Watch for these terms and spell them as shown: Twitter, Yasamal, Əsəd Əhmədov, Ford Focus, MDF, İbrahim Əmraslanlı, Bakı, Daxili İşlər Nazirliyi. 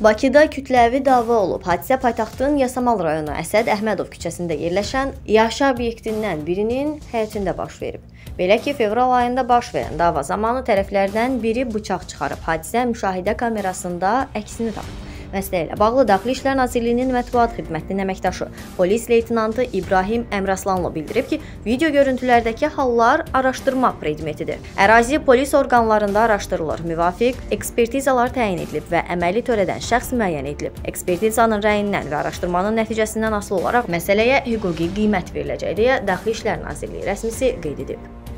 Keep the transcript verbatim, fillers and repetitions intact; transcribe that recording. Bakıda kütləvi dava olub. Hadisə paytaxtın Yasamal rayonu Əsəd Əhmədov küçəsində yerləşən yaşa obyektindən birinin həyətində baş verib. Belə ki, fevral ayında baş verən dava zamanı tərəflərdən biri bıçaq çıxarıb. Hadisə müşahidə kamerasında əksini tapıb. Məsələ ilə bağlı Daxili İşlər Nazirliyinin mətbuat xidmətinin əməkdaşı, polis leytenantı İbrahim Əmraslanlı bildirib ki, video görüntülərdəki hallar araşdırma predmetidir. Ərazi polis orqanlarında araşdırılır, müvafiq ekspertizalar təyin edilib və əməli törədən şəxs müəyyən edilib. Ekspertizanın rəyindən və araşdırmanın nəticəsindən asılı olaraq məsələyə hüquqi qiymət veriləcək deyə Daxili İşlər Nazirliyi rəsmisi qeyd edib.